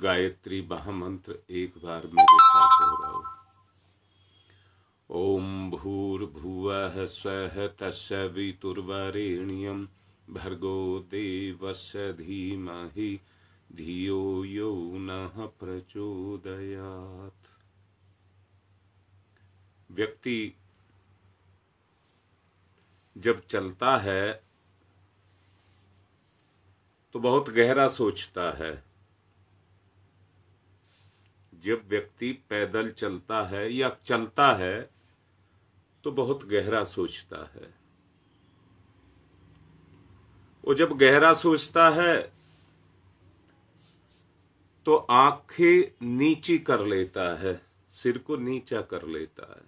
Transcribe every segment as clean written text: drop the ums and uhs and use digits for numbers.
गायत्री महामंत्र एक बार मेरे साथ दोहराओ। ओम भूर्भुवः स्वः तस्य वितुर्वरेण्यं भर्गो देवस्य धीमहि धियो यो नः प्रचोदयात्। व्यक्ति जब चलता है तो बहुत गहरा सोचता है। जब व्यक्ति पैदल चलता है या चलता है तो बहुत गहरा सोचता है। वो जब गहरा सोचता है तो आंखें नीची कर लेता है, सिर को नीचा कर लेता है,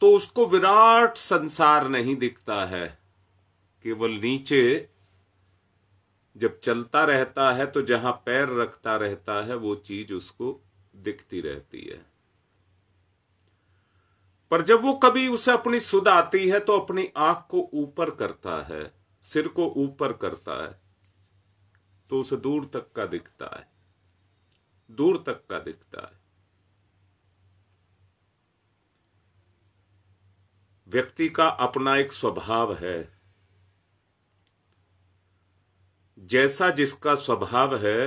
तो उसको विराट संसार नहीं दिखता है। केवल नीचे जब चलता रहता है तो जहां पैर रखता रहता है वो चीज उसको दिखती रहती है। पर जब वो कभी उसे अपनी सुध आती है तो अपनी आंख को ऊपर करता है, सिर को ऊपर करता है, तो उसे दूर तक का दिखता है, दूर तक का दिखता है। व्यक्ति का अपना एक स्वभाव है, जैसा जिसका स्वभाव है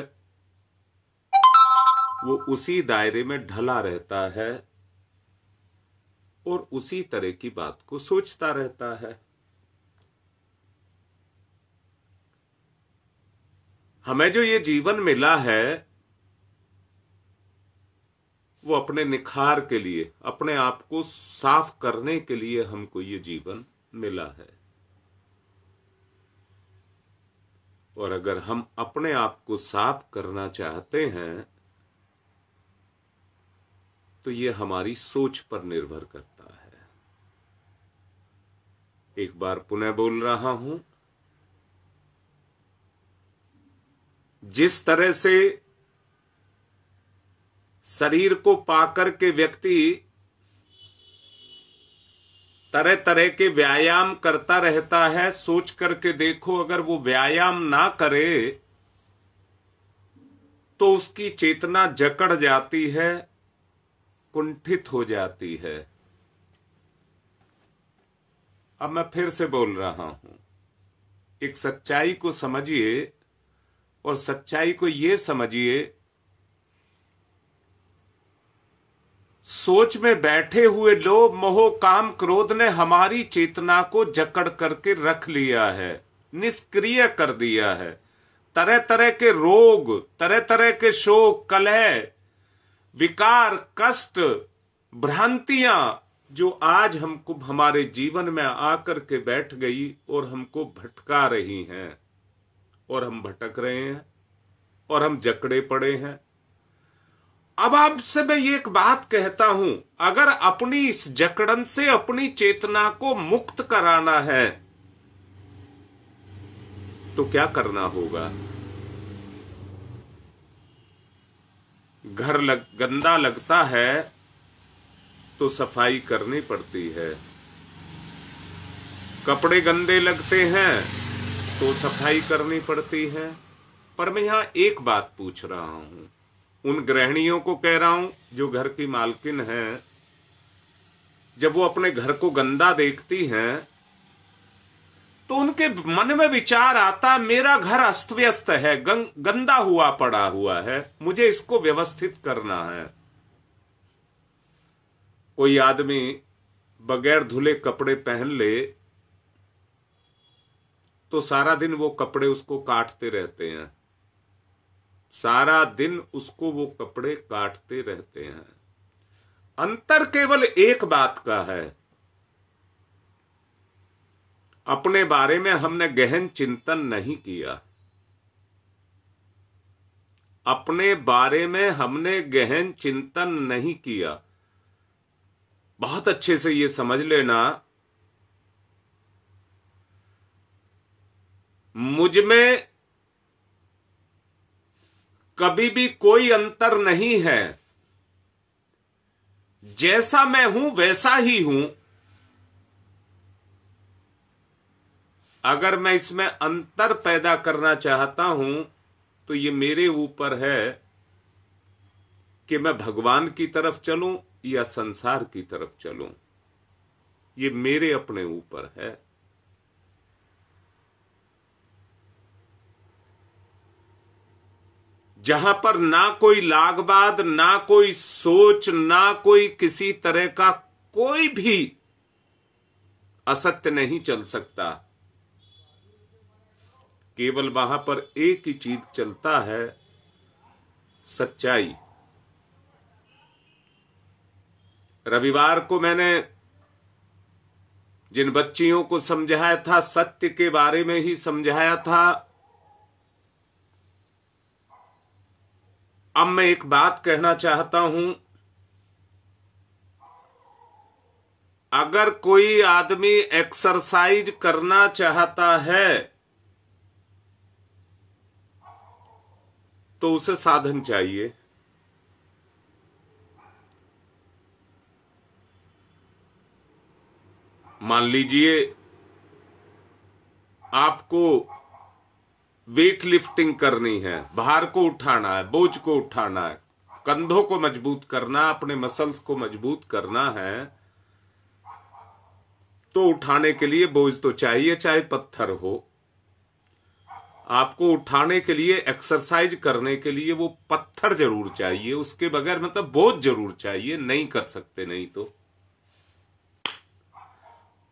वो उसी दायरे में ढला रहता है और उसी तरह की बात को सोचता रहता है। हमें जो ये जीवन मिला है वो अपने निखार के लिए, अपने आप को साफ करने के लिए हमको ये जीवन मिला है। और अगर हम अपने आप को साफ करना चाहते हैं तो ये हमारी सोच पर निर्भर करता है। एक बार पुनः बोल रहा हूं, जिस तरह से शरीर को पाकर के व्यक्ति तरह तरह के व्यायाम करता रहता है, सोच करके देखो अगर वो व्यायाम ना करे तो उसकी चेतना जकड़ जाती है, कुंठित हो जाती है। अब मैं फिर से बोल रहा हूं, एक सच्चाई को समझिए और सच्चाई को ये समझिए, सोच में बैठे हुए लोभ, मोह, काम, क्रोध ने हमारी चेतना को जकड़ करके रख लिया है, निष्क्रिय कर दिया है। तरह तरह के रोग, तरह तरह के शोक, कलह, विकार, कष्ट, भ्रांतियां जो आज हमको हमारे जीवन में आकर के बैठ गई और हमको भटका रही हैं, और हम भटक रहे हैं और हम जकड़े पड़े हैं। अब आपसे मैं ये एक बात कहता हूं, अगर अपनी इस जकड़न से अपनी चेतना को मुक्त कराना है तो क्या करना होगा। घर गंदा लगता है तो सफाई करनी पड़ती है, कपड़े गंदे लगते हैं तो सफाई करनी पड़ती है। पर मैं यहां एक बात पूछ रहा हूं, उन गृहिणियों को कह रहा हूं जो घर की मालकिन हैं, जब वो अपने घर को गंदा देखती हैं तो उनके मन में विचार आता, मेरा घर अस्त व्यस्त है, गंदा हुआ पड़ा हुआ है, मुझे इसको व्यवस्थित करना है। कोई आदमी बगैर धुले कपड़े पहन ले तो सारा दिन वो कपड़े उसको काटते रहते हैं, सारा दिन उसको वो कपड़े काटते रहते हैं। अंतर केवल एक बात का है, अपने बारे में हमने गहन चिंतन नहीं किया, अपने बारे में हमने गहन चिंतन नहीं किया। बहुत अच्छे से ये समझ लेना, मुझ में कभी भी कोई अंतर नहीं है, जैसा मैं हूं वैसा ही हूं। अगर मैं इसमें अंतर पैदा करना चाहता हूं तो ये मेरे ऊपर है कि मैं भगवान की तरफ चलूं या संसार की तरफ चलूं, ये मेरे अपने ऊपर है। जहां पर ना कोई लागबाद, ना कोई सोच, ना कोई किसी तरह का कोई भी असत्य नहीं चल सकता, केवल वहां पर एक ही चीज चलता है, सच्चाई। रविवार को मैंने जिन बच्चियों को समझाया था, सत्य के बारे में ही समझाया था। अब मैं एक बात कहना चाहता हूं, अगर कोई आदमी एक्सरसाइज करना चाहता है तो उसे साधन चाहिए। मान लीजिए आपको वेट लिफ्टिंग करनी है, भार को उठाना है, बोझ को उठाना है, कंधों को मजबूत करना, अपने मसल्स को मजबूत करना है, तो उठाने के लिए बोझ तो चाहिए, चाहे पत्थर हो। आपको उठाने के लिए, एक्सरसाइज करने के लिए वो पत्थर जरूर चाहिए, उसके बगैर मतलब बोझ जरूर चाहिए, नहीं कर सकते नहीं तो।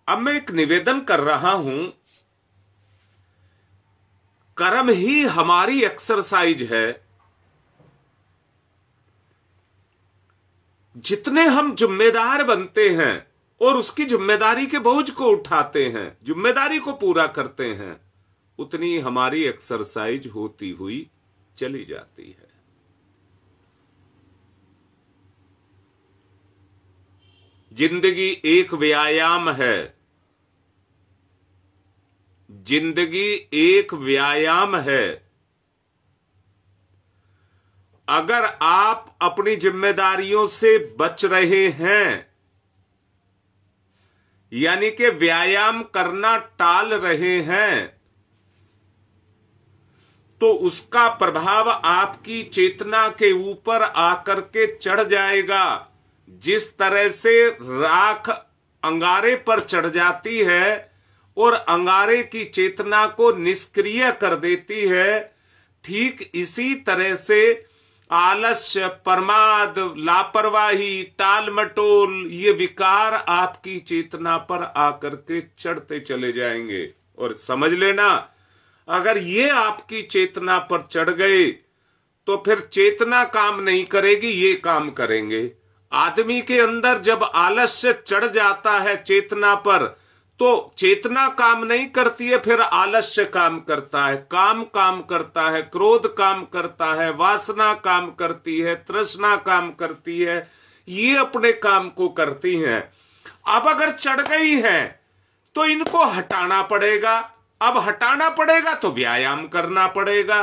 अब मैं एक निवेदन कर रहा हूं, कर्म ही हमारी एक्सरसाइज है। जितने हम जिम्मेदार बनते हैं और उसकी जिम्मेदारी के बोझ को उठाते हैं, जिम्मेदारी को पूरा करते हैं, उतनी हमारी एक्सरसाइज होती हुई चली जाती है। जिंदगी एक व्यायाम है, जिंदगी एक व्यायाम है। अगर आप अपनी जिम्मेदारियों से बच रहे हैं, यानी कि व्यायाम करना टाल रहे हैं, तो उसका प्रभाव आपकी चेतना के ऊपर आकर के चढ़ जाएगा। जिस तरह से राख अंगारे पर चढ़ जाती है और अंगारे की चेतना को निष्क्रिय कर देती है, ठीक इसी तरह से आलस्य, प्रमाद, लापरवाही, टालमटोल, ये विकार आपकी चेतना पर आकर के चढ़ते चले जाएंगे। और समझ लेना, अगर ये आपकी चेतना पर चढ़ गए तो फिर चेतना काम नहीं करेगी, ये काम करेंगे। आदमी के अंदर जब आलस्य चढ़ जाता है चेतना पर, तो चेतना काम नहीं करती है, फिर आलस्य काम करता है, काम करता है, क्रोध काम करता है, वासना काम करती है, तृष्णा काम करती है, ये अपने काम को करती हैं। अब अगर चढ़ गई हैं तो इनको हटाना पड़ेगा। अब हटाना पड़ेगा तो व्यायाम करना पड़ेगा।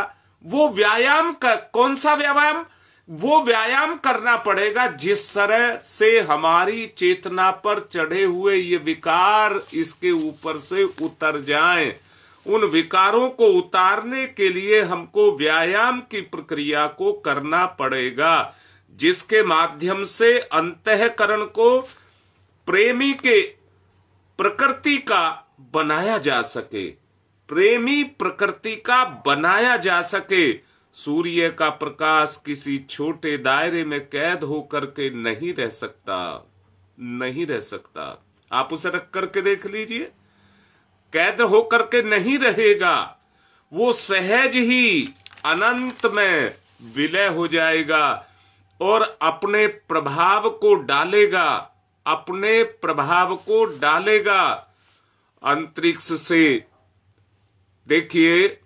वो व्यायाम कौन सा व्यायाम? वो व्यायाम करना पड़ेगा जिस तरह से हमारी चेतना पर चढ़े हुए ये विकार इसके ऊपर से उतर जाएं। उन विकारों को उतारने के लिए हमको व्यायाम की प्रक्रिया को करना पड़ेगा, जिसके माध्यम से अंतःकरण को प्रेमी के प्रकृति का बनाया जा सके, प्रेमी प्रकृति का बनाया जा सके। सूर्य का प्रकाश किसी छोटे दायरे में कैद होकर के नहीं रह सकता, नहीं रह सकता। आप उसे रख करके देख लीजिए, कैद होकर के नहीं रहेगा, वो सहज ही अनंत में विलय हो जाएगा और अपने प्रभाव को डालेगा, अपने प्रभाव को डालेगा अंतरिक्ष से। देखिए,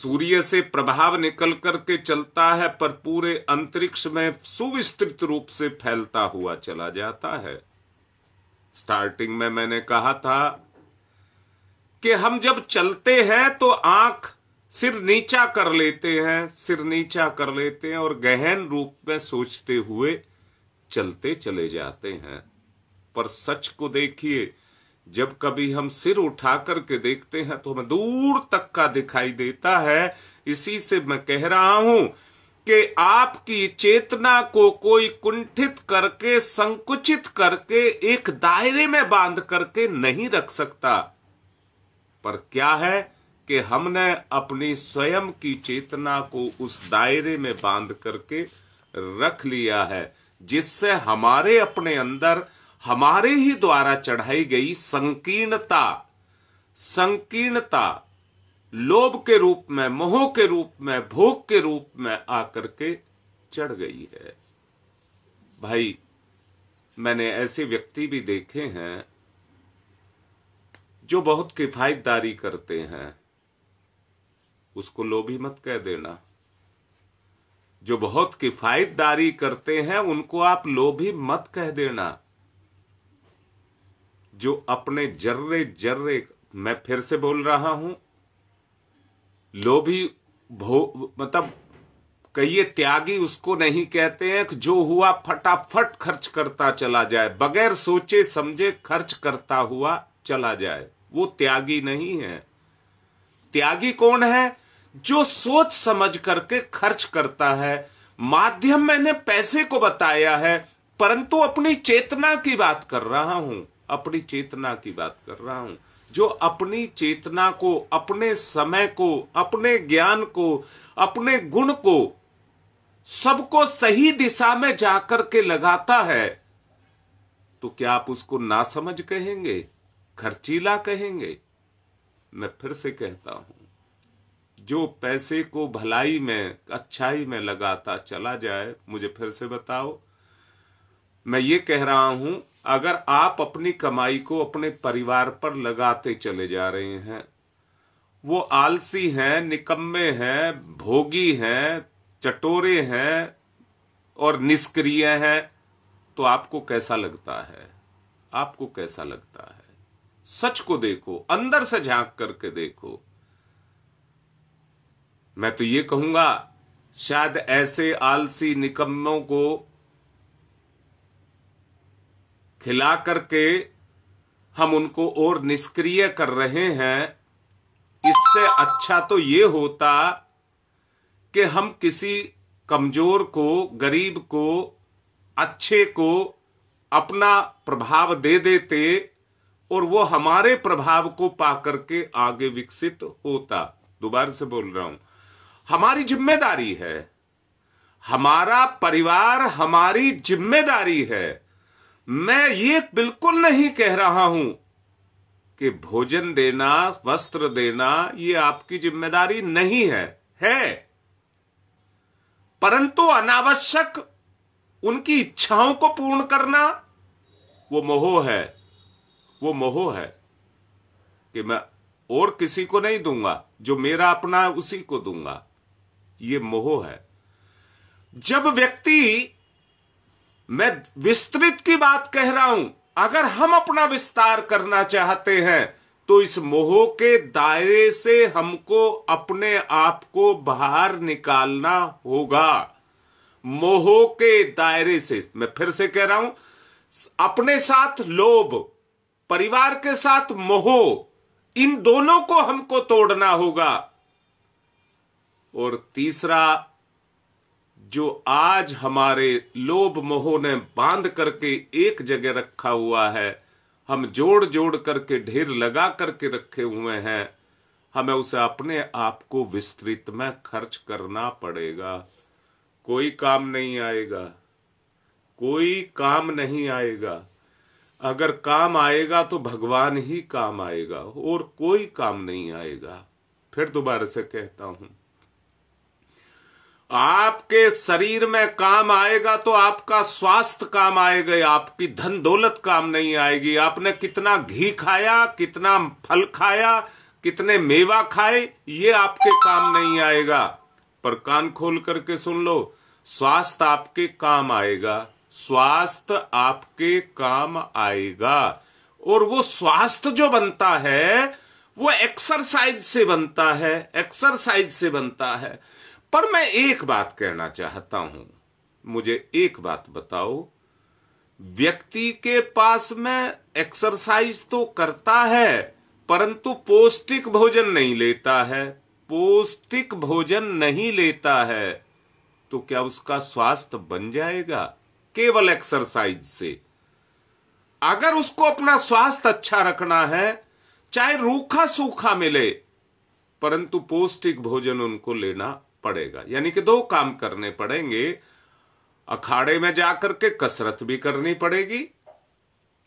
सूर्य से प्रभाव निकल करके चलता है पर पूरे अंतरिक्ष में सुविस्तृत रूप से फैलता हुआ चला जाता है। स्टार्टिंग में मैंने कहा था कि हम जब चलते हैं तो आंख सिर नीचा कर लेते हैं, सिर नीचा कर लेते हैं और गहन रूप में सोचते हुए चलते चले जाते हैं। पर सच को देखिए, जब कभी हम सिर उठा करके देखते हैं तो हमें दूर तक का दिखाई देता है। इसी से मैं कह रहा हूं कि आपकी चेतना को कोई कुंठित करके, संकुचित करके, एक दायरे में बांध करके नहीं रख सकता। पर क्या है कि हमने अपनी स्वयं की चेतना को उस दायरे में बांध करके रख लिया है, जिससे हमारे अपने अंदर हमारे ही द्वारा चढ़ाई गई संकीर्णता लोभ के रूप में, मोह के रूप में, भोग के रूप में आकर के चढ़ गई है। भाई, मैंने ऐसे व्यक्ति भी देखे हैं जो बहुत किफायतदारी करते हैं, उसको लोभी मत कह देना। जो बहुत किफायतदारी करते हैं उनको आप लोभी मत कह देना। जो अपने जर्रे जर्रे, मैं फिर से बोल रहा हूं, लोभी मतलब कहिए त्यागी उसको नहीं कहते हैं कि जो हुआ फटाफट खर्च करता चला जाए, बगैर सोचे समझे खर्च करता हुआ चला जाए, वो त्यागी नहीं है। त्यागी कौन है? जो सोच समझ करके खर्च करता है। माध्यम मैंने पैसे को बताया है, परंतु अपनी चेतना की बात कर रहा हूं, अपनी चेतना की बात कर रहा हूं। जो अपनी चेतना को, अपने समय को, अपने ज्ञान को, अपने गुण को, सबको सही दिशा में जाकर के लगाता है, तो क्या आप उसको नासमझ कहेंगे, खर्चीला कहेंगे? मैं फिर से कहता हूं, जो पैसे को भलाई में, अच्छाई में लगाता चला जाए, मुझे फिर से बताओ। मैं ये कह रहा हूं, अगर आप अपनी कमाई को अपने परिवार पर लगाते चले जा रहे हैं, वो आलसी हैं, निकम्मे हैं, भोगी हैं, चटोरे हैं और निष्क्रिय हैं, तो आपको कैसा लगता है? आपको कैसा लगता है? सच को देखो, अंदर से झांक करके देखो। मैं तो ये कहूंगा, शायद ऐसे आलसी निकम्मों को खिला करके हम उनको और निष्क्रिय कर रहे हैं। इससे अच्छा तो ये होता कि हम किसी कमजोर को, गरीब को, अच्छे को अपना प्रभाव दे देते और वो हमारे प्रभाव को पा करके आगे विकसित होता। दोबारा से बोल रहा हूं, हमारी जिम्मेदारी है, हमारा परिवार हमारी जिम्मेदारी है। मैं ये बिल्कुल नहीं कह रहा हूं कि भोजन देना, वस्त्र देना ये आपकी जिम्मेदारी नहीं है, है, परंतु अनावश्यक उनकी इच्छाओं को पूर्ण करना वो मोह है। वो मोह है कि मैं और किसी को नहीं दूंगा, जो मेरा अपना है उसी को दूंगा, ये मोह है। जब व्यक्ति, मैं विस्तृत की बात कह रहा हूं, अगर हम अपना विस्तार करना चाहते हैं तो इस मोह के दायरे से हमको अपने आप को बाहर निकालना होगा। मोह के दायरे से, मैं फिर से कह रहा हूं, अपने साथ लोभ, परिवार के साथ मोह, इन दोनों को हमको तोड़ना होगा। और तीसरा, जो आज हमारे लोभ मोह ने बांध करके एक जगह रखा हुआ है, हम जोड़ जोड़ करके, ढेर लगा करके रखे हुए हैं, हमें उसे अपने आप को विस्तृत में खर्च करना पड़ेगा। कोई काम नहीं आएगा, कोई काम नहीं आएगा। अगर काम आएगा तो भगवान ही काम आएगा, और कोई काम नहीं आएगा। फिर दोबारा से कहता हूं, आपके शरीर में काम आएगा तो आपका स्वास्थ्य काम आएगा, आपकी धन दौलत काम नहीं आएगी। आपने कितना घी खाया, कितना फल खाया, कितने मेवा खाए, ये आपके काम नहीं आएगा। पर कान खोल करके सुन लो, स्वास्थ्य आपके काम आएगा, स्वास्थ्य आपके काम आएगा। और वो स्वास्थ्य जो बनता है वो एक्सरसाइज से बनता है, एक्सरसाइज से बनता है। पर मैं एक बात कहना चाहता हूं, मुझे एक बात बताओ व्यक्ति के पास में एक्सरसाइज तो करता है परंतु पौष्टिक भोजन नहीं लेता है, पौष्टिक भोजन नहीं लेता है, तो क्या उसका स्वास्थ्य बन जाएगा केवल एक्सरसाइज से? अगर उसको अपना स्वास्थ्य अच्छा रखना है, चाहे रूखा सूखा मिले, परंतु पौष्टिक भोजन उनको लेना पड़ेगा। यानी कि दो काम करने पड़ेंगे, अखाड़े में जाकर के कसरत भी करनी पड़ेगी,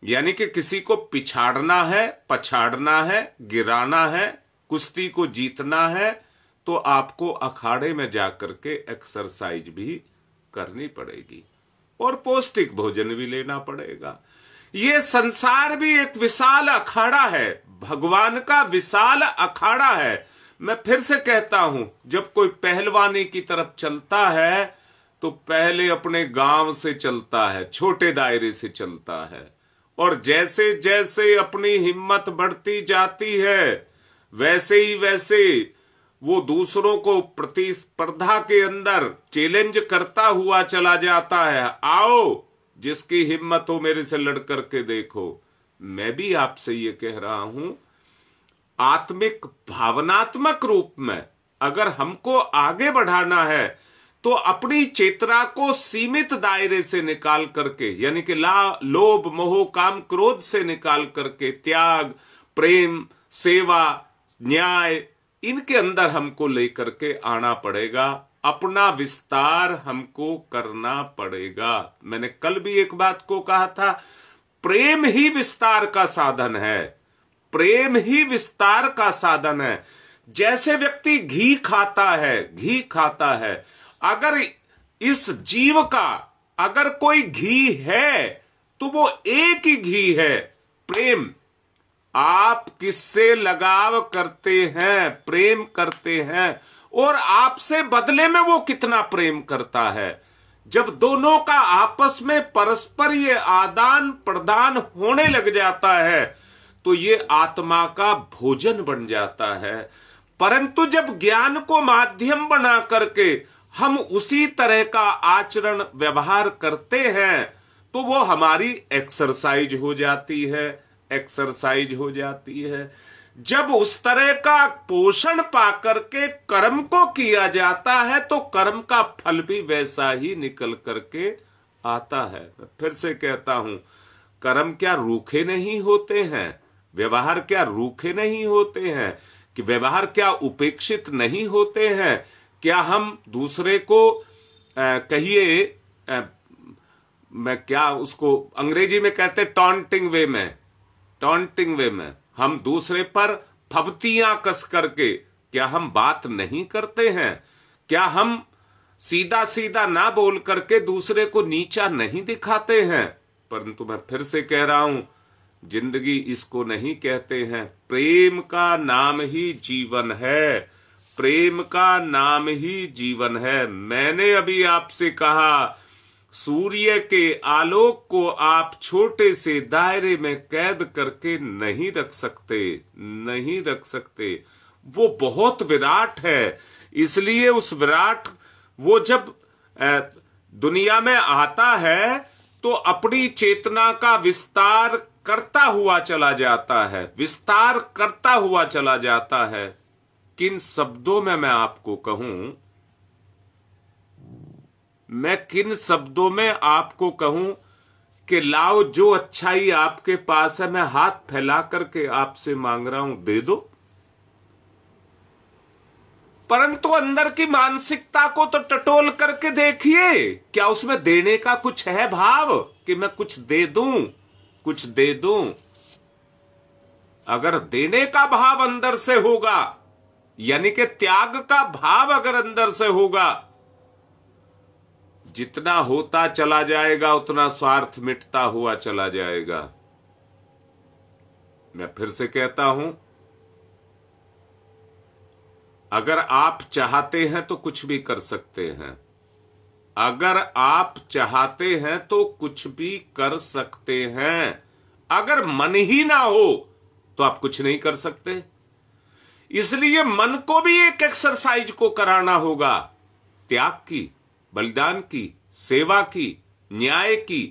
यानी कि किसी को पिछाड़ना है, पछाड़ना है, गिराना है, कुश्ती को जीतना है, तो आपको अखाड़े में जाकर के एक्सरसाइज भी करनी पड़ेगी और पौष्टिक भोजन भी लेना पड़ेगा। ये संसार भी एक विशाल अखाड़ा है, भगवान का विशाल अखाड़ा है। मैं फिर से कहता हूं, जब कोई पहलवानी की तरफ चलता है तो पहले अपने गांव से चलता है, छोटे दायरे से चलता है, और जैसे जैसे अपनी हिम्मत बढ़ती जाती है वैसे ही वैसे वो दूसरों को प्रतिस्पर्धा के अंदर चैलेंज करता हुआ चला जाता है। आओ, जिसकी हिम्मत हो मेरे से लड़ करके देखो। मैं भी आपसे ये कह रहा हूं, आत्मिक भावनात्मक रूप में अगर हमको आगे बढ़ाना है तो अपनी चेतना को सीमित दायरे से निकाल करके, यानी कि लोभ मोह काम क्रोध से निकाल करके त्याग प्रेम सेवा न्याय इनके अंदर हमको लेकर के आना पड़ेगा, अपना विस्तार हमको करना पड़ेगा। मैंने कल भी एक बात को कहा था, प्रेम ही विस्तार का साधन है, प्रेम ही विस्तार का साधन है। जैसे व्यक्ति घी खाता है, घी खाता है, अगर इस जीव का अगर कोई घी है तो वो एक ही घी है, प्रेम। आप किससे लगाव करते हैं, प्रेम करते हैं, और आपसे बदले में वो कितना प्रेम करता है। जब दोनों का आपस में परस्पर ये आदान प्रदान होने लग जाता है तो ये आत्मा का भोजन बन जाता है। परंतु जब ज्ञान को माध्यम बना करके हम उसी तरह का आचरण व्यवहार करते हैं तो वो हमारी एक्सरसाइज हो जाती है, एक्सरसाइज हो जाती है। जब उस तरह का पोषण पा करके कर्म को किया जाता है तो कर्म का फल भी वैसा ही निकल करके आता है। फिर से कहता हूं, कर्म क्या रूखे नहीं होते हैं, व्यवहार क्या रूखे नहीं होते हैं, कि व्यवहार क्या उपेक्षित नहीं होते हैं? क्या हम दूसरे को कहिए मैं क्या उसको अंग्रेजी में कहते हैं टॉन्टिंग वे में, टॉन्टिंग वे में हम दूसरे पर फबतियां कस करके क्या हम बात नहीं करते हैं? क्या हम सीधा सीधा ना बोल करके दूसरे को नीचा नहीं दिखाते हैं? परंतु मैं फिर से कह रहा हूं, जिंदगी इसको नहीं कहते हैं। प्रेम का नाम ही जीवन है, प्रेम का नाम ही जीवन है। मैंने अभी आपसे कहा, सूर्य के आलोक को आप छोटे से दायरे में कैद करके नहीं रख सकते, नहीं रख सकते। वो बहुत विराट है, इसलिए उस विराट वो जब दुनिया में आता है तो अपनी चेतना का विस्तार करता हुआ चला जाता है, विस्तार करता हुआ चला जाता है। किन शब्दों में मैं आपको कहूं, मैं किन शब्दों में आपको कहूं कि लाओ जो अच्छाई आपके पास है, मैं हाथ फैला करके आपसे मांग रहा हूं, दे दो। परंतु अंदर की मानसिकता को तो टटोल करके देखिए, क्या उसमें देने का कुछ है भाव कि मैं कुछ दे दूं, कुछ दे दूं। अगर देने का भाव अंदर से होगा, यानी कि त्याग का भाव अगर अंदर से होगा, जितना होता चला जाएगा उतना स्वार्थ मिटता हुआ चला जाएगा। मैं फिर से कहता हूं, अगर आप चाहते हैं तो कुछ भी कर सकते हैं, अगर आप चाहते हैं तो कुछ भी कर सकते हैं। अगर मन ही ना हो तो आप कुछ नहीं कर सकते। इसलिए मन को भी एक एक्सरसाइज को कराना होगा, त्याग की, बलिदान की, सेवा की, न्याय की,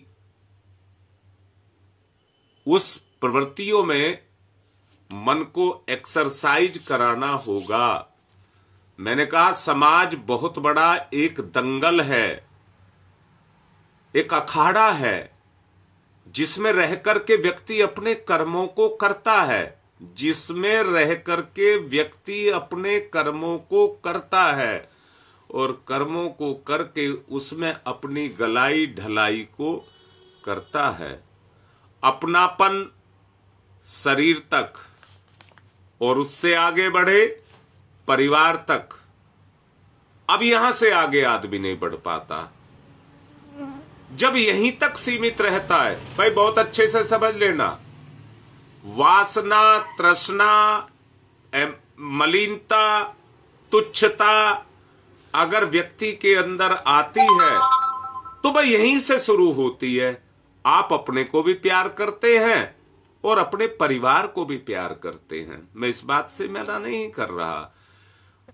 उस प्रवृत्तियों में मन को एक्सरसाइज कराना होगा। मैंने कहा समाज बहुत बड़ा एक दंगल है, एक अखाड़ा है, जिसमें रह करके व्यक्ति अपने कर्मों को करता है, जिसमें रह करके व्यक्ति अपने कर्मों को करता है और कर्मों को करके उसमें अपनी गलाई ढलाई को करता है। अपनापन शरीर तक और उससे आगे बढ़े परिवार तक। अब यहां से आगे आदमी नहीं बढ़ पाता जब यहीं तक सीमित रहता है। भाई बहुत अच्छे से समझ लेना, वासना, तृष्णा, मलिनता, तुच्छता अगर व्यक्ति के अंदर आती है तो भाई यहीं से शुरू होती है। आप अपने को भी प्यार करते हैं और अपने परिवार को भी प्यार करते हैं, मैं इस बात से मना नहीं कर रहा,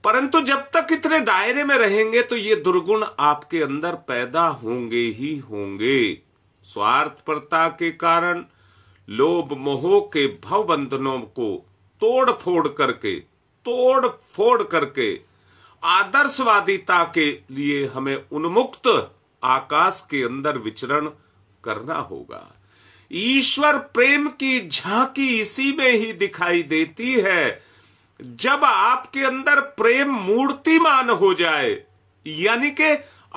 परंतु जब तक इतने दायरे में रहेंगे तो ये दुर्गुण आपके अंदर पैदा होंगे ही होंगे। स्वार्थपरता के कारण, लोभ मोह के भव बंधनों को तोड़ फोड़ करके आदर्शवादिता के लिए हमें उन्मुक्त आकाश के अंदर विचरण करना होगा। ईश्वर प्रेम की झांकी इसी में ही दिखाई देती है। जब आपके अंदर प्रेम मूर्तिमान हो जाए, यानी कि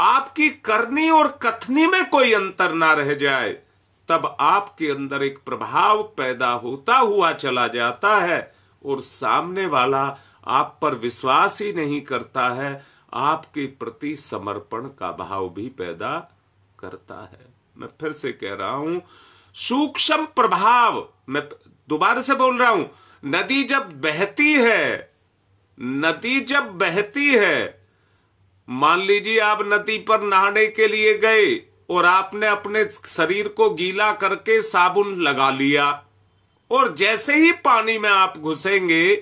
आपकी करनी और कथनी में कोई अंतर ना रह जाए, तब आपके अंदर एक प्रभाव पैदा होता हुआ चला जाता है और सामने वाला आप पर विश्वास ही नहीं करता है, आपके प्रति समर्पण का भाव भी पैदा करता है। मैं फिर से कह रहा हूं, सूक्ष्म प्रभाव, मैं दोबारा से बोल रहा हूं, नदी जब बहती है, मान लीजिए आप नदी पर नहाने के लिए गए और आपने अपने शरीर को गीला करके साबुन लगा लिया, और जैसे ही पानी में आप घुसेंगे,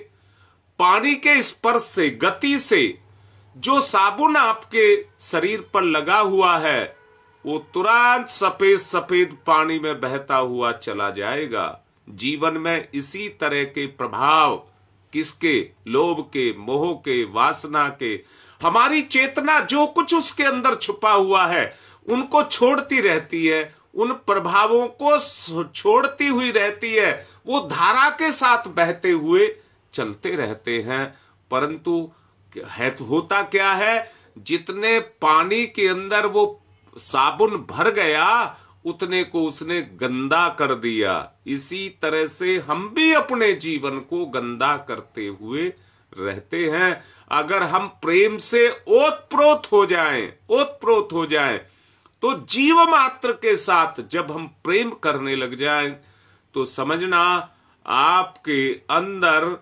पानी के स्पर्श से, गति से जो साबुन आपके शरीर पर लगा हुआ है वो तुरंत सफेद सफेद पानी में बहता हुआ चला जाएगा। जीवन में इसी तरह के प्रभाव किसके, लोभ के, मोह के, वासना के, हमारी चेतना जो कुछ उसके अंदर छुपा हुआ है उनको छोड़ती रहती है, उन प्रभावों को छोड़ती हुई रहती है, वो धारा के साथ बहते हुए चलते रहते हैं। परंतु होता क्या है, जितने पानी के अंदर वो साबुन भर गया उतने को उसने गंदा कर दिया। इसी तरह से हम भी अपने जीवन को गंदा करते हुए रहते हैं। अगर हम प्रेम से ओतप्रोत हो जाएं तो जीव मात्र के साथ जब हम प्रेम करने लग जाएं तो समझना आपके अंदर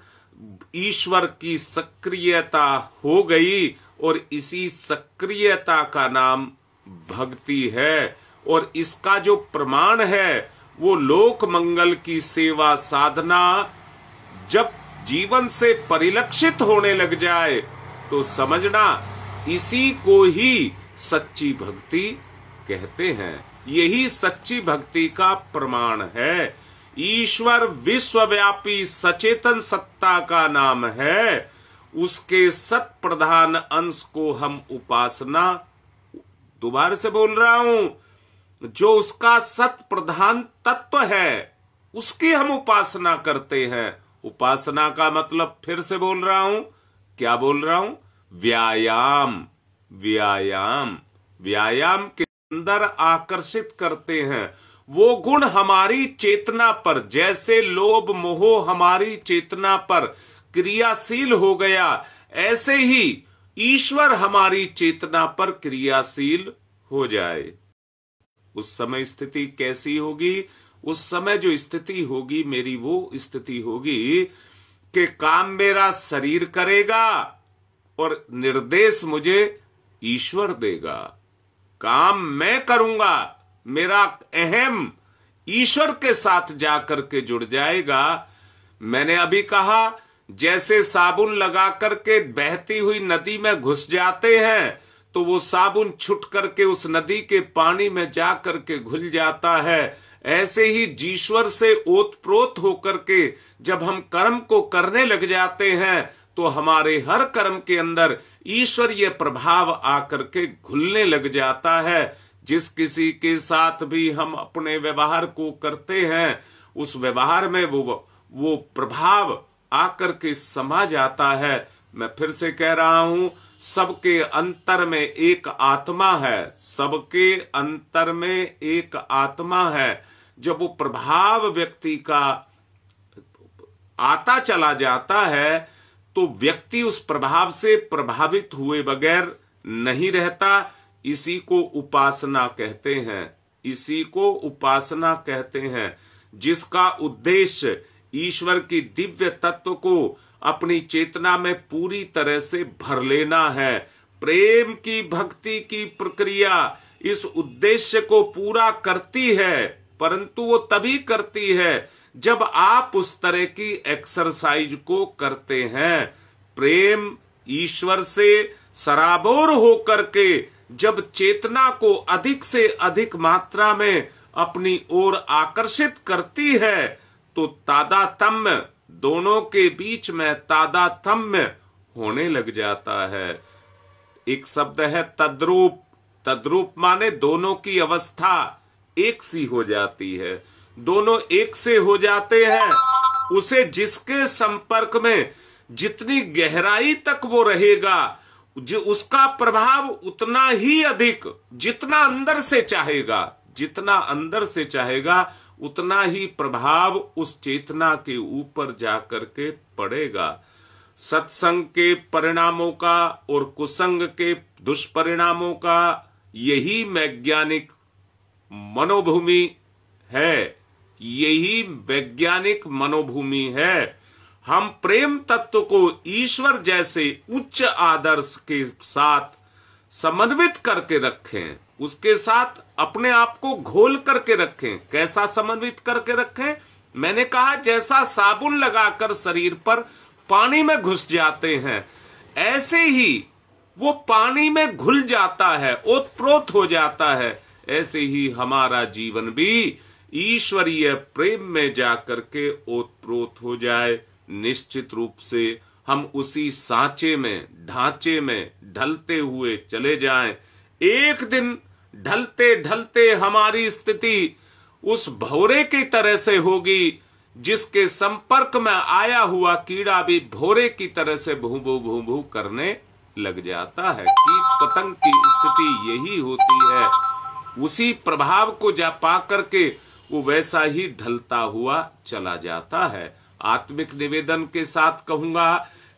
ईश्वर की सक्रियता हो गई, और इसी सक्रियता का नाम भक्ति है। और इसका जो प्रमाण है वो लोक मंगल की सेवा साधना जब जीवन से परिलक्षित होने लग जाए तो समझना इसी को ही सच्ची भक्ति कहते हैं। यही सच्ची भक्ति का प्रमाण है। ईश्वर विश्वव्यापी सचेतन सत्ता का नाम है। उसके सत प्रधान अंश को हम उपासना, दोबारा से बोल रहा हूं, जो उसका सत प्रधान तत्व है उसकी हम उपासना करते हैं। उपासना का मतलब फिर से बोल रहा हूं, क्या बोल रहा हूं, व्यायाम के अंदर आकर्षित करते हैं। वो गुण हमारी चेतना पर, जैसे लोभ मोह हमारी चेतना पर क्रियाशील हो गया, ऐसे ही ईश्वर हमारी चेतना पर क्रियाशील हो जाए। उस समय स्थिति कैसी होगी? उस समय जो स्थिति होगी मेरी, वो स्थिति होगी कि काम मेरा शरीर करेगा और निर्देश मुझे ईश्वर देगा। काम मैं करूंगा, मेरा अहम ईश्वर के साथ जाकर के जुड़ जाएगा। मैंने अभी कहा जैसे साबुन लगा करके बहती हुई नदी में घुस जाते हैं तो वो साबुन छुट करके उस नदी के पानी में जा करके घुल जाता है, ऐसे ही जीश्वर से ओतप्रोत होकर के जब हम कर्म को करने लग जाते हैं तो हमारे हर कर्म के अंदर ईश्वरीय प्रभाव आकर के घुलने लग जाता है। जिस किसी के साथ भी हम अपने व्यवहार को करते हैं उस व्यवहार में वो प्रभाव आकर के समा जाता है। मैं फिर से कह रहा हूं, सबके अंतर में एक आत्मा है, सबके अंतर में एक आत्मा है। जब वो प्रभाव व्यक्ति का आता चला जाता है तो व्यक्ति उस प्रभाव से प्रभावित हुए बगैर नहीं रहता। इसी को उपासना कहते हैं, इसी को उपासना कहते हैं, जिसका उद्देश्य ईश्वर की दिव्य तत्व को अपनी चेतना में पूरी तरह से भर लेना है। प्रेम की भक्ति की प्रक्रिया इस उद्देश्य को पूरा करती है, परंतु वो तभी करती है जब आप उस तरह की एक्सरसाइज को करते हैं। प्रेम ईश्वर से सराबोर होकर के जब चेतना को अधिक से अधिक मात्रा में अपनी ओर आकर्षित करती है तो तादातम्य, दोनों के बीच में तादातम्य होने लग जाता है। एक शब्द है तद्रूप, तद्रूप माने दोनों की अवस्था एक सी हो जाती है, दोनों एक से हो जाते हैं। उसे जिसके संपर्क में जितनी गहराई तक वो रहेगा, जो उसका प्रभाव उतना ही अधिक, जितना अंदर से चाहेगा, जितना अंदर से चाहेगा उतना ही प्रभाव उस चेतना के ऊपर जाकर के पड़ेगा। सत्संग के परिणामों का और कुसंग के दुष्परिणामों का यही वैज्ञानिक मनोभूमि है, यही वैज्ञानिक मनोभूमि है। हम प्रेम तत्व को ईश्वर जैसे उच्च आदर्श के साथ समन्वित करके रखें, उसके साथ अपने आप को घोल करके रखें। कैसा समन्वित करके रखें? मैंने कहा जैसा साबुन लगाकर शरीर पर पानी में घुस जाते हैं, ऐसे ही वो पानी में घुल जाता है, ओतप्रोत हो जाता है। ऐसे ही हमारा जीवन भी ईश्वरीय प्रेम में जाकर के ओतप्रोत हो जाए। निश्चित रूप से हम उसी सांचे में, ढांचे में ढलते हुए चले जाएं। एक दिन ढलते ढलते हमारी स्थिति उस भौरे की तरह से होगी जिसके संपर्क में आया हुआ कीड़ा भी भौरे की तरह से भू भू भू भू करने लग जाता है। कीट पतंग की स्थिति यही होती है, उसी प्रभाव को जा पा करके वो वैसा ही ढलता हुआ चला जाता है। आत्मिक निवेदन के साथ कहूंगा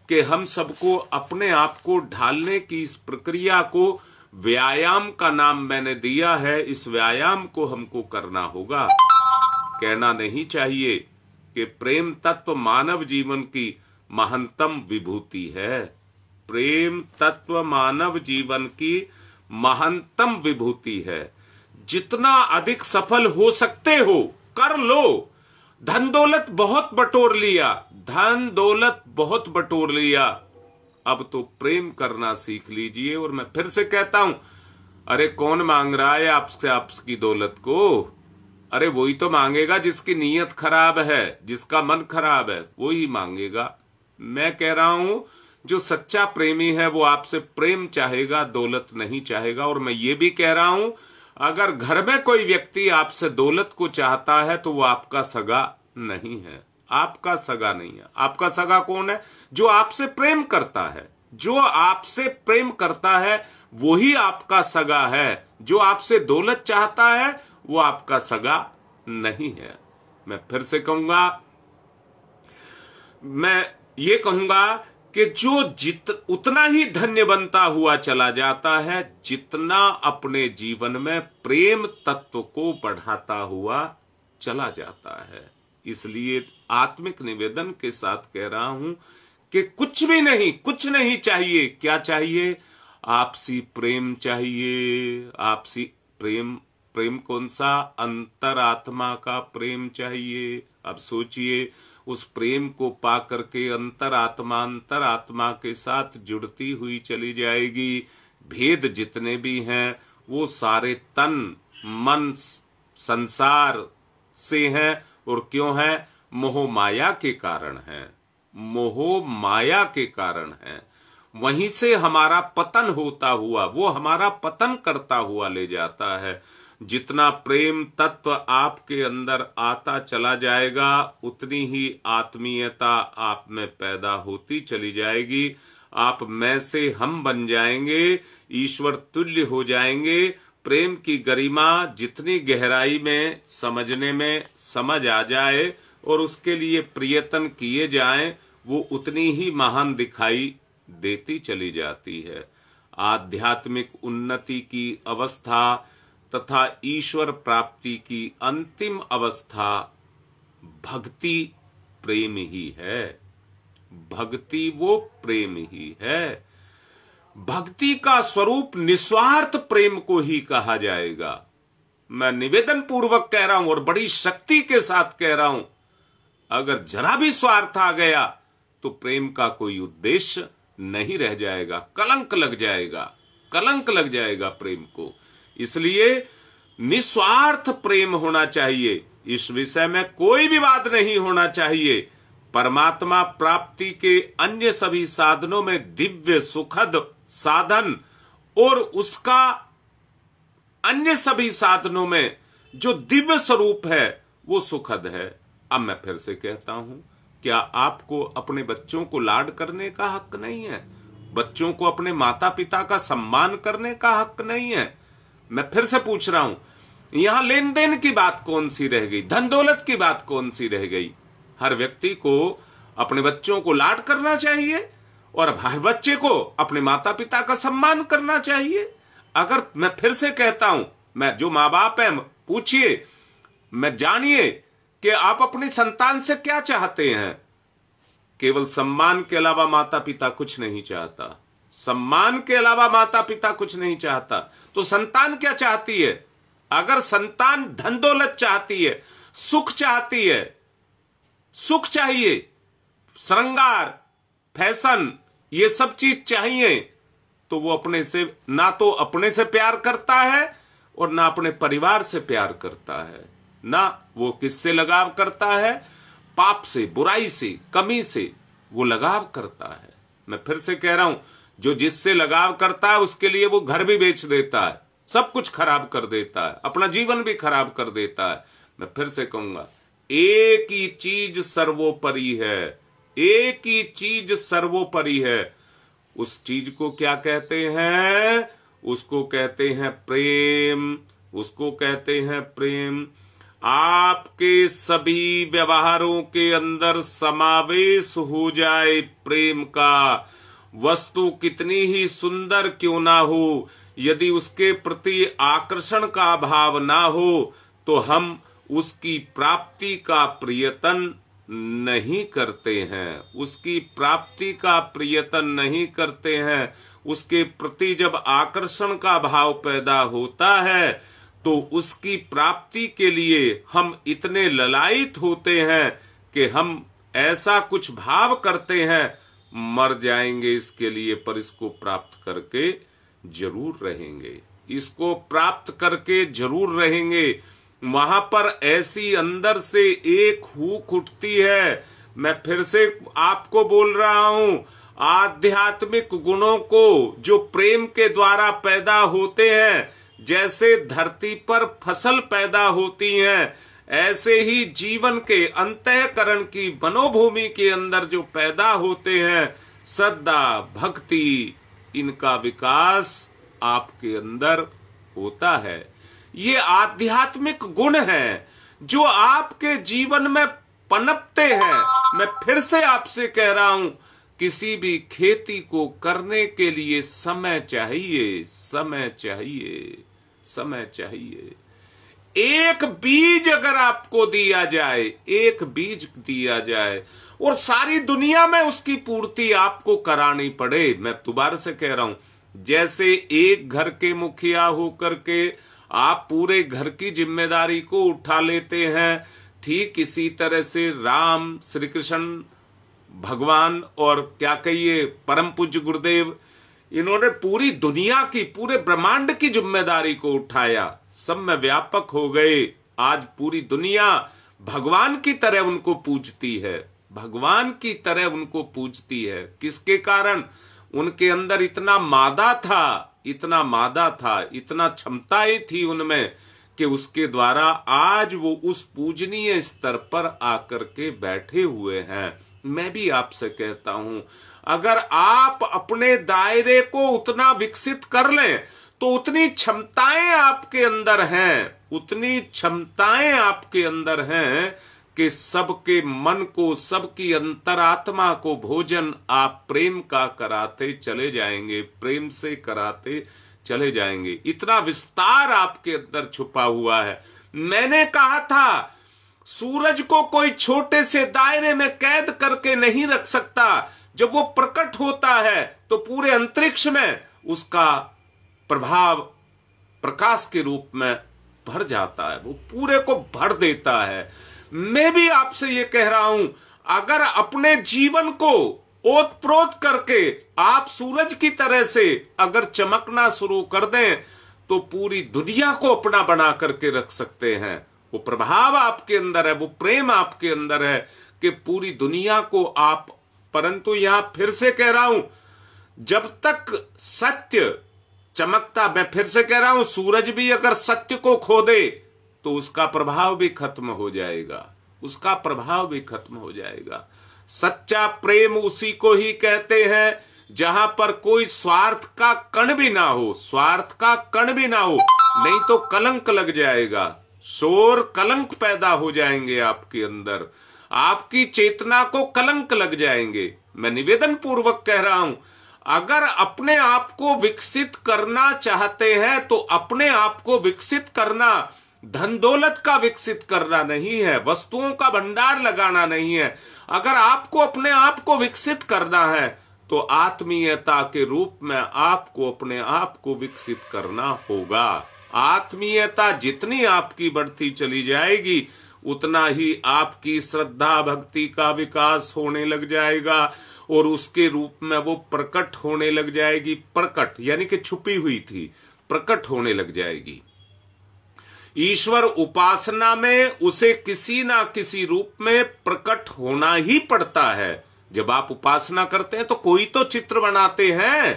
कि हम सबको अपने आप को ढालने की इस प्रक्रिया को व्यायाम का नाम मैंने दिया है। इस व्यायाम को हमको करना होगा। कहना नहीं चाहिए कि प्रेम तत्व मानव जीवन की महंतम विभूति है, प्रेम तत्व मानव जीवन की महंतम विभूति है। जितना अधिक सफल हो सकते हो कर लो। धन दौलत बहुत बटोर लिया, धन दौलत बहुत बटोर लिया, अब तो प्रेम करना सीख लीजिए। और मैं फिर से कहता हूं, अरे कौन मांग रहा है आपसे आपकी दौलत को? अरे वही तो मांगेगा जिसकी नीयत खराब है, जिसका मन खराब है, वही मांगेगा। मैं कह रहा हूं जो सच्चा प्रेमी है वो आपसे प्रेम चाहेगा, दौलत नहीं चाहेगा। और मैं ये भी कह रहा हूं, अगर घर में कोई व्यक्ति आपसे दौलत को चाहता है तो वो आपका सगा नहीं है, आपका सगा नहीं है। आपका सगा कौन है? जो आपसे प्रेम करता है, जो आपसे प्रेम करता है वो ही आपका सगा है। जो आपसे दौलत चाहता है वो आपका सगा नहीं है। मैं फिर से कहूंगा, मैं ये कहूंगा कि जो उतना ही धन्य बनता हुआ चला जाता है जितना अपने जीवन में प्रेम तत्व को बढ़ाता हुआ चला जाता है। इसलिए आत्मिक निवेदन के साथ कह रहा हूं कि कुछ भी नहीं, कुछ नहीं चाहिए। क्या चाहिए? आपसी प्रेम चाहिए, आपसी प्रेम। प्रेम कौन सा? अंतरात्मा का प्रेम चाहिए। अब सोचिए उस प्रेम को पा करके अंतरात्मा अंतरात्मा के साथ जुड़ती हुई चली जाएगी। भेद जितने भी हैं वो सारे तन मन संसार से है और क्यों है? मोह माया के कारण है, मोह माया के कारण है। वहीं से हमारा पतन होता हुआ, वो हमारा पतन करता हुआ ले जाता है। जितना प्रेम तत्व आपके अंदर आता चला जाएगा उतनी ही आत्मीयता आप में पैदा होती चली जाएगी। आप मैं से हम बन जाएंगे, ईश्वर तुल्य हो जाएंगे। प्रेम की गरिमा जितनी गहराई में समझने में समझ आ जाए और उसके लिए प्रयत्न किए जाएं, वो उतनी ही महान दिखाई देती चली जाती है। आध्यात्मिक उन्नति की अवस्था तथा ईश्वर प्राप्ति की अंतिम अवस्था भक्ति प्रेम ही है। भक्ति वो प्रेम ही है। भक्ति का स्वरूप निस्वार्थ प्रेम को ही कहा जाएगा। मैं निवेदन पूर्वक कह रहा हूं और बड़ी शक्ति के साथ कह रहा हूं, अगर जरा भी स्वार्थ आ गया तो प्रेम का कोई उद्देश्य नहीं रह जाएगा, कलंक लग जाएगा, कलंक लग जाएगा प्रेम को। इसलिए निस्वार्थ प्रेम होना चाहिए, इस विषय में कोई विवाद नहीं होना चाहिए। परमात्मा प्राप्ति के अन्य सभी साधनों में दिव्य सुखद साधन और उसका अन्य सभी साधनों में जो दिव्य स्वरूप है वो सुखद है। अब मैं फिर से कहता हूं, क्या आपको अपने बच्चों को लाड करने का हक नहीं है? बच्चों को अपने माता पिता का सम्मान करने का हक नहीं है? मैं फिर से पूछ रहा हूं, यहां लेन देन की बात कौन सी रह गई? धन दौलत की बात कौन सी रह गई? हर व्यक्ति को अपने बच्चों को लाड करना चाहिए और हर बच्चे को अपने माता पिता का सम्मान करना चाहिए। अगर मैं फिर से कहता हूं, मैं जो माँ बाप है पूछिए, मैं जानिए कि आप अपनी संतान से क्या चाहते हैं। केवल सम्मान के अलावा माता पिता कुछ नहीं चाहता, सम्मान के अलावा माता पिता कुछ नहीं चाहता। तो संतान क्या चाहती है? अगर संतान धन दौलत चाहती है, सुख चाहती है, सुख चाहिए, श्रृंगार फैशन ये सब चीज चाहिए, तो वो अपने से ना तो अपने से प्यार करता है और ना अपने परिवार से प्यार करता है। ना वो किससे लगाव करता है? पाप से, बुराई से, कमी से वो लगाव करता है। मैं फिर से कह रहा हूं, जो जिससे लगाव करता है उसके लिए वो घर भी बेच देता है, सब कुछ खराब कर देता है, अपना जीवन भी खराब कर देता है। मैं फिर से कहूंगा, एक ही चीज सर्वोपरि है, एक ही चीज सर्वोपरि है। उस चीज को क्या कहते हैं? उसको कहते हैं प्रेम, उसको कहते हैं प्रेम। आपके सभी व्यवहारों के अंदर समावेश हो जाए प्रेम का। वस्तु कितनी ही सुंदर क्यों ना हो, यदि उसके प्रति आकर्षण का भाव ना हो तो हम उसकी प्राप्ति का प्रयत्न नहीं करते हैं, उसकी प्राप्ति का प्रयत्न नहीं करते हैं। उसके प्रति जब आकर्षण का भाव पैदा होता है तो उसकी प्राप्ति के लिए हम इतने ललायित होते हैं कि हम ऐसा कुछ भाव करते हैं, मर जाएंगे इसके लिए, पर इसको प्राप्त करके जरूर रहेंगे, इसको प्राप्त करके जरूर रहेंगे। वहां पर ऐसी अंदर से एक हुक उठती है। मैं फिर से आपको बोल रहा हूं, आध्यात्मिक गुणों को जो प्रेम के द्वारा पैदा होते हैं, जैसे धरती पर फसल पैदा होती है, ऐसे ही जीवन के अंतःकरण की मनोभूमि के अंदर जो पैदा होते हैं श्रद्धा भक्ति, इनका विकास आपके अंदर होता है। ये आध्यात्मिक गुण हैं जो आपके जीवन में पनपते हैं। मैं फिर से आपसे कह रहा हूं, किसी भी खेती को करने के लिए समय चाहिए, समय चाहिए, समय चाहिए। एक बीज अगर आपको दिया जाए, एक बीज दिया जाए और सारी दुनिया में उसकी पूर्ति आपको करानी पड़े। मैं दोबारा से कह रहा हूं, जैसे एक घर के मुखिया होकर के आप पूरे घर की जिम्मेदारी को उठा लेते हैं, ठीक इसी तरह से राम श्री कृष्ण भगवान और क्या कहिए परम पूज्य गुरुदेव, इन्होंने पूरी दुनिया की, पूरे ब्रह्मांड की जिम्मेदारी को उठाया, सब में व्यापक हो गए। आज पूरी दुनिया भगवान की तरह उनको पूजती है, भगवान की तरह उनको पूजती है। किसके कारण? उनके अंदर इतना मादा था, इतना मादा था, इतना क्षमताएं थी उनमें कि उसके द्वारा आज वो उस पूजनीय स्तर पर आकर के बैठे हुए हैं। मैं भी आपसे कहता हूं, अगर आप अपने दायरे को उतना विकसित कर लें तो उतनी क्षमताएं आपके अंदर हैं, उतनी क्षमताएं आपके अंदर हैं कि सबके मन को, सबकी अंतरात्मा को भोजन आप प्रेम का कराते चले जाएंगे, प्रेम से कराते चले जाएंगे। इतना विस्तार आपके अंदर छुपा हुआ है। मैंने कहा था सूरज को कोई छोटे से दायरे में कैद करके नहीं रख सकता। जब वो प्रकट होता है तो पूरे अंतरिक्ष में उसका प्रभाव प्रकाश के रूप में भर जाता है, वो पूरे को भर देता है। मैं भी आपसे ये कह रहा हूं, अगर अपने जीवन को ओतप्रोत करके आप सूरज की तरह से अगर चमकना शुरू कर दें तो पूरी दुनिया को अपना बना करके रख सकते हैं। वो प्रभाव आपके अंदर है, वो प्रेम आपके अंदर है कि पूरी दुनिया को आप, परंतु यहां फिर से कह रहा हूं, जब तक सत्य चमकता, मैं फिर से कह रहा हूं, सूरज भी अगर सत्य को खो दे तो उसका प्रभाव भी खत्म हो जाएगा, उसका प्रभाव भी खत्म हो जाएगा। सच्चा प्रेम उसी को ही कहते हैं जहां पर कोई स्वार्थ का कण भी ना हो, स्वार्थ का कण भी ना हो, नहीं तो कलंक लग जाएगा, शोर कलंक पैदा हो जाएंगे आपके अंदर, आपकी चेतना को कलंक लग जाएंगे। मैं निवेदन पूर्वक कह रहा हूं, अगर अपने आप को विकसित करना चाहते हैं तो अपने आप को विकसित करना धन दौलत का विकसित करना नहीं है, वस्तुओं का भंडार लगाना नहीं है। अगर आपको अपने आप को विकसित करना है तो आत्मीयता के रूप में आपको अपने आप को विकसित करना होगा। आत्मीयता जितनी आपकी बढ़ती चली जाएगी उतना ही आपकी श्रद्धा भक्ति का विकास होने लग जाएगा और उसके रूप में वो प्रकट होने लग जाएगी। प्रकट यानी कि छुपी हुई थी, प्रकट होने लग जाएगी। ईश्वर उपासना में उसे किसी ना किसी रूप में प्रकट होना ही पड़ता है। जब आप उपासना करते हैं तो कोई तो चित्र बनाते हैं,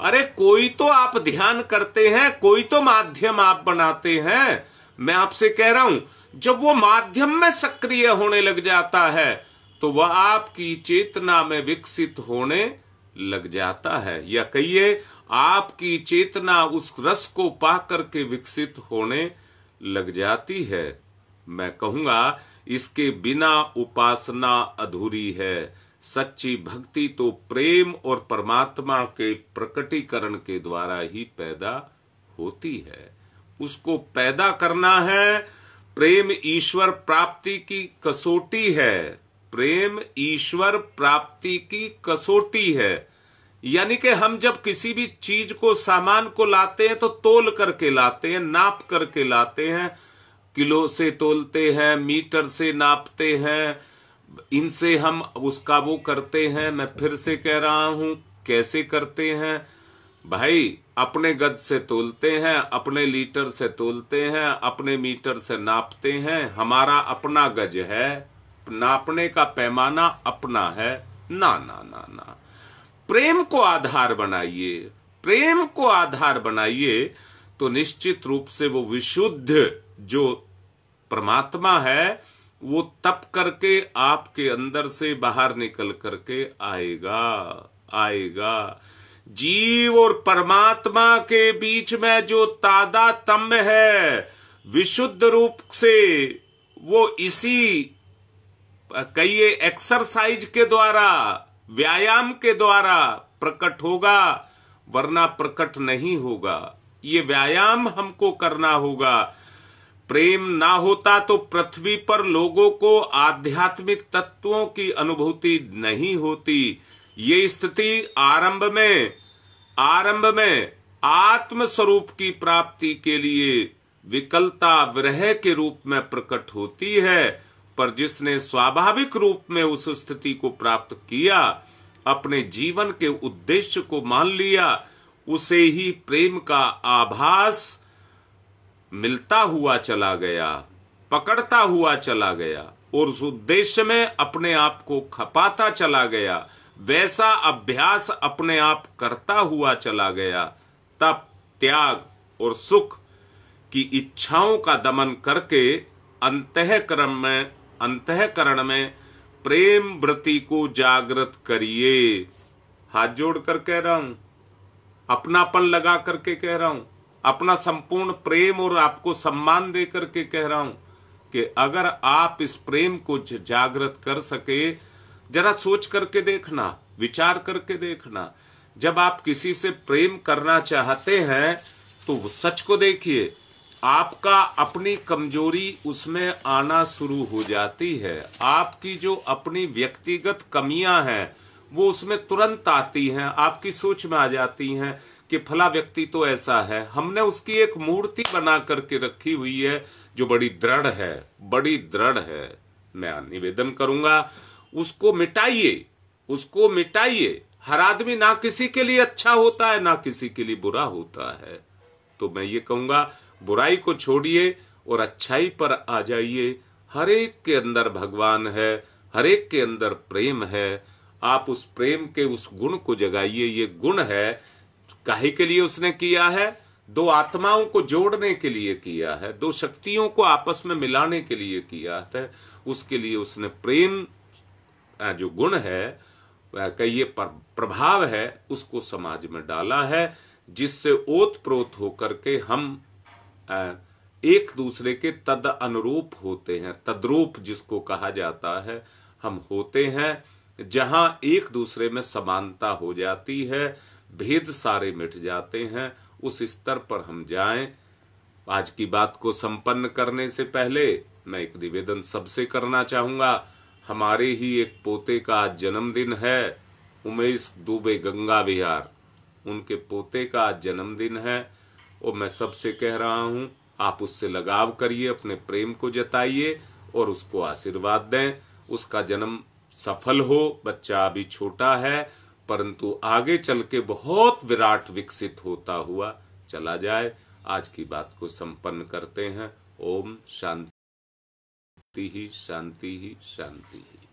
अरे कोई तो आप ध्यान करते हैं, कोई तो माध्यम आप बनाते हैं। मैं आपसे कह रहा हूं, जब वो माध्यम में सक्रिय होने लग जाता है तो वह आपकी चेतना में विकसित होने लग जाता है, या कहिए आपकी चेतना उस रस को पा करके विकसित होने लग जाती है। मैं कहूंगा इसके बिना उपासना अधूरी है। सच्ची भक्ति तो प्रेम और परमात्मा के प्रकटीकरण के द्वारा ही पैदा होती है। उसको पैदा करना है। प्रेम ईश्वर प्राप्ति की कसौटी है, प्रेम ईश्वर प्राप्ति की कसौटी है। यानी कि हम जब किसी भी चीज को, सामान को लाते हैं तो तोल करके लाते हैं, नाप करके लाते हैं, किलो से तोलते हैं, मीटर से नापते हैं, इनसे हम उसका वो करते हैं। मैं फिर से कह रहा हूं, कैसे करते हैं भाई? अपने गज से तोलते हैं, अपने लीटर से तोलते हैं, अपने मीटर से नापते हैं। हमारा अपना गज है, नापने का पैमाना अपना है। ना ना ना ना, प्रेम को आधार बनाइए, प्रेम को आधार बनाइए तो निश्चित रूप से वो विशुद्ध जो परमात्मा है वो तप करके आपके अंदर से बाहर निकल करके आएगा, आएगा। जीव और परमात्मा के बीच में जो तादात्म्य है विशुद्ध रूप से, वो इसी कई एक्सरसाइज के द्वारा, व्यायाम के द्वारा प्रकट होगा, वरना प्रकट नहीं होगा। ये व्यायाम हमको करना होगा। प्रेम ना होता तो पृथ्वी पर लोगों को आध्यात्मिक तत्वों की अनुभूति नहीं होती। ये स्थिति आरंभ में आत्म स्वरूप की प्राप्ति के लिए विकलता विरह के रूप में प्रकट होती है, पर जिसने स्वाभाविक रूप में उस स्थिति को प्राप्त किया, अपने जीवन के उद्देश्य को मान लिया, उसे ही प्रेम का आभास मिलता हुआ चला गया। पकड़ता हुआ चला गया और उस उद्देश्य में अपने आप को खपाता चला गया, वैसा अभ्यास अपने आप करता हुआ चला गया। तप, त्याग और सुख की इच्छाओं का दमन करके अंतःकरण में प्रेम वृत्ति को जागृत करिए। हाथ जोड़कर कह रहा हूं, अपनापन लगा करके कह रहा हूं, अपना संपूर्ण प्रेम और आपको सम्मान दे करके कह रहा हूं कि अगर आप इस प्रेम को जागृत कर सके, जरा सोच करके देखना, विचार करके देखना। जब आप किसी से प्रेम करना चाहते हैं तो वो सच को देखिए, आपका अपनी कमजोरी उसमें आना शुरू हो जाती है, आपकी जो अपनी व्यक्तिगत कमियां हैं वो उसमें तुरंत आती हैं, आपकी सोच में आ जाती हैं कि फला व्यक्ति तो ऐसा है। हमने उसकी एक मूर्ति बना करके रखी हुई है जो बड़ी दृढ़ है, बड़ी दृढ़ है। मैं निवेदन करूंगा, उसको मिटाइए, उसको मिटाइए। हर आदमी ना किसी के लिए अच्छा होता है ना किसी के लिए बुरा होता है, तो मैं ये कहूंगा बुराई को छोड़िए और अच्छाई पर आ जाइए। हर एक के अंदर भगवान है, हर एक के अंदर प्रेम है। आप उस प्रेम के उस गुण को जगाइए। ये गुण है, काहे के लिए उसने किया है? दो आत्माओं को जोड़ने के लिए किया है, दो शक्तियों को आपस में मिलाने के लिए किया है। उसके लिए उसने प्रेम जो गुण है का ये प्रभाव है उसको समाज में डाला है, जिससे ओतप्रोत होकर के हम एक दूसरे के तद अनुरूप होते हैं, तद्रूप जिसको कहा जाता है, हम होते हैं। जहां एक दूसरे में समानता हो जाती है, भेद सारे मिट जाते हैं, उस स्तर पर हम जाएं। आज की बात को संपन्न करने से पहले मैं एक निवेदन सबसे करना चाहूंगा। हमारे ही एक पोते का आज जन्मदिन है, उमेश दुबे गंगा विहार, उनके पोते का आज जन्मदिन है और मैं सबसे कह रहा हूं, आप उससे लगाव करिए, अपने प्रेम को जताइए और उसको आशीर्वाद दें, उसका जन्म सफल हो। बच्चा अभी छोटा है परंतु आगे चल के बहुत विराट विकसित होता हुआ चला जाए। आज की बात को संपन्न करते हैं। ओम शांति शांति ही शांति ही शांति ही।